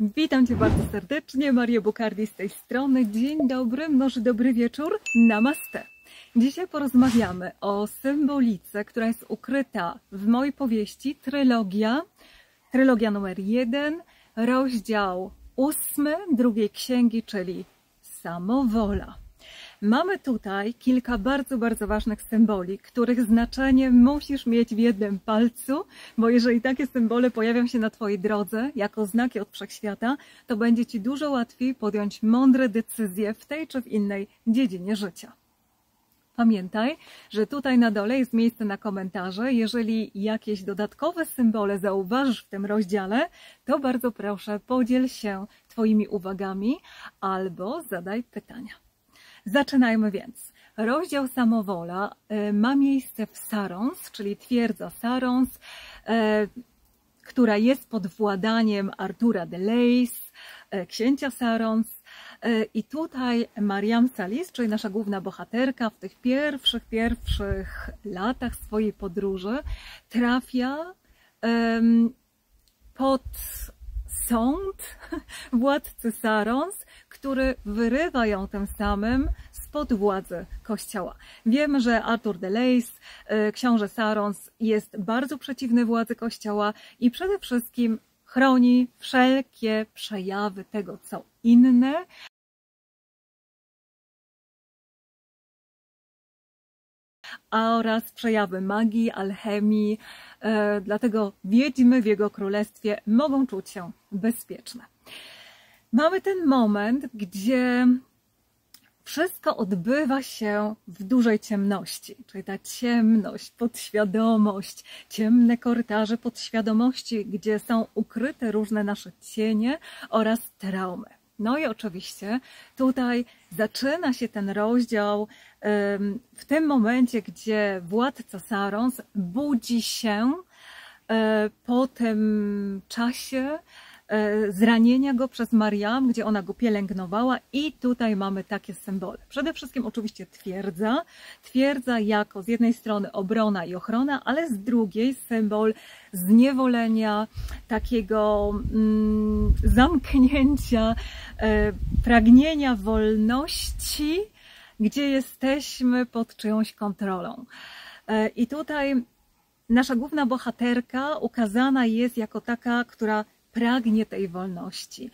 Witam Cię bardzo serdecznie, Mario Bucardi z tej strony. Dzień dobry, może dobry wieczór, namaste. Dzisiaj porozmawiamy o symbolice, która jest ukryta w mojej powieści Trylogia numer 1, rozdział 8 drugiej księgi, czyli Samowola. Mamy tutaj kilka bardzo, bardzo ważnych symboli, których znaczenie musisz mieć w jednym palcu, bo jeżeli takie symbole pojawią się na Twojej drodze jako znaki od wszechświata, to będzie Ci dużo łatwiej podjąć mądre decyzje w tej czy w innej dziedzinie życia. Pamiętaj, że tutaj na dole jest miejsce na komentarze. Jeżeli jakieś dodatkowe symbole zauważysz w tym rozdziale, to bardzo proszę podziel się Twoimi uwagami albo zadaj pytania. Zaczynajmy więc. Rozdział Samowola ma miejsce w Sarons, czyli twierdza Sarons, która jest pod władaniem Artura de Leys, księcia Sarons. I tutaj Mariam Salis, czyli nasza główna bohaterka, w tych pierwszych latach swojej podróży trafia pod sąd władcy Sarons, który wyrywa ją tym samym spod władzy kościoła. Wiem, że Artur de Leys, książę Sarons, jest bardzo przeciwny władzy kościoła i przede wszystkim chroni wszelkie przejawy tego, co inne. Oraz przejawy magii, alchemii, dlatego wiedźmy w jego królestwie mogą czuć się bezpieczne. Mamy ten moment, gdzie wszystko odbywa się w dużej ciemności, czyli ta ciemność, podświadomość, ciemne korytarze podświadomości, gdzie są ukryte różne nasze cienie oraz traumy. No i oczywiście tutaj zaczyna się ten rozdział w tym momencie, gdzie władca Sarons budzi się po tym czasie zranienia go przez Mariam, gdzie ona go pielęgnowała, i tutaj mamy takie symbole. Przede wszystkim oczywiście twierdza. Twierdza jako z jednej strony obrona i ochrona, ale z drugiej symbol zniewolenia, takiego zamknięcia, pragnienia wolności, gdzie jesteśmy pod czyjąś kontrolą. I tutaj nasza główna bohaterka ukazana jest jako taka, która pragnie tej wolności.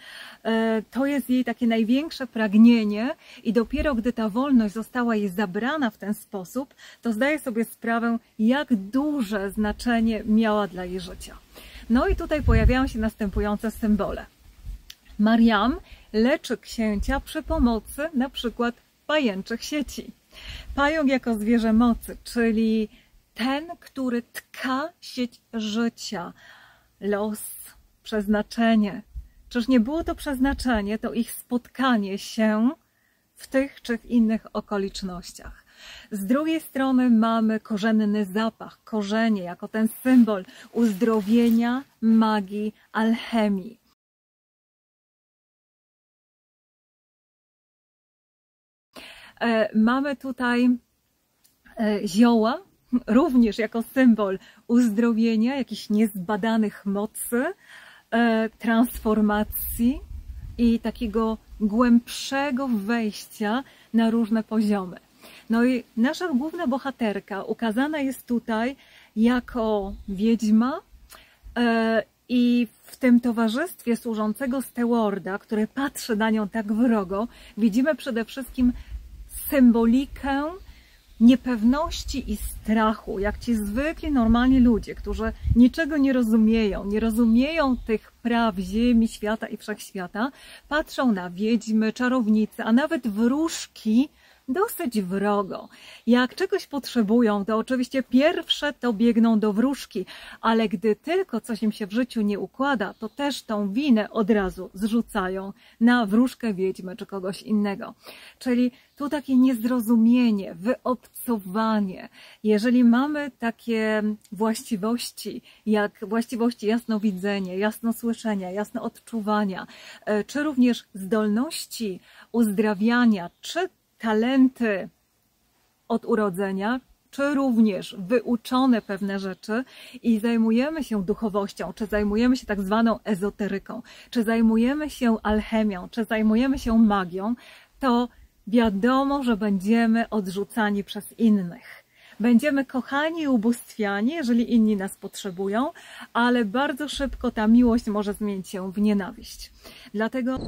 To jest jej takie największe pragnienie i dopiero gdy ta wolność została jej zabrana w ten sposób, to zdaje sobie sprawę, jak duże znaczenie miała dla jej życia. No i tutaj pojawiają się następujące symbole. Mariam leczy księcia przy pomocy na przykład pajęczych sieci. Pająk jako zwierzę mocy, czyli ten, który tka sieć życia, los, przeznaczenie. Czyż nie było to przeznaczenie, to ich spotkanie się w tych czy w innych okolicznościach. Z drugiej strony mamy korzenny zapach, korzenie jako ten symbol uzdrowienia, magii, alchemii. Mamy tutaj zioła, również jako symbol uzdrowienia, jakichś niezbadanych mocy, transformacji i takiego głębszego wejścia na różne poziomy. No i nasza główna bohaterka ukazana jest tutaj jako wiedźma i w tym towarzystwie służącego stewarda, który patrzy na nią tak wrogo, widzimy przede wszystkim symbolikę niepewności i strachu, jak ci zwykli, normalni ludzie, którzy niczego nie rozumieją tych praw ziemi, świata i wszechświata, patrzą na wiedźmy, czarownice, a nawet wróżki dosyć wrogo. Jak czegoś potrzebują, to oczywiście pierwsze to biegną do wróżki, ale gdy tylko coś im się w życiu nie układa, to też tą winę od razu zrzucają na wróżkę, wiedźmy czy kogoś innego. Czyli tu takie niezrozumienie, wyobcowanie. Jeżeli mamy takie właściwości, jak właściwości jasnowidzenia, jasnosłyszenia, jasnoodczuwania, czy również zdolności uzdrawiania, czy talenty od urodzenia, czy również wyuczone pewne rzeczy i zajmujemy się duchowością, czy zajmujemy się tak zwaną ezoteryką, czy zajmujemy się alchemią, czy zajmujemy się magią, to wiadomo, że będziemy odrzucani przez innych. Będziemy kochani i ubóstwiani, jeżeli inni nas potrzebują, ale bardzo szybko ta miłość może zmienić się w nienawiść. Dlatego...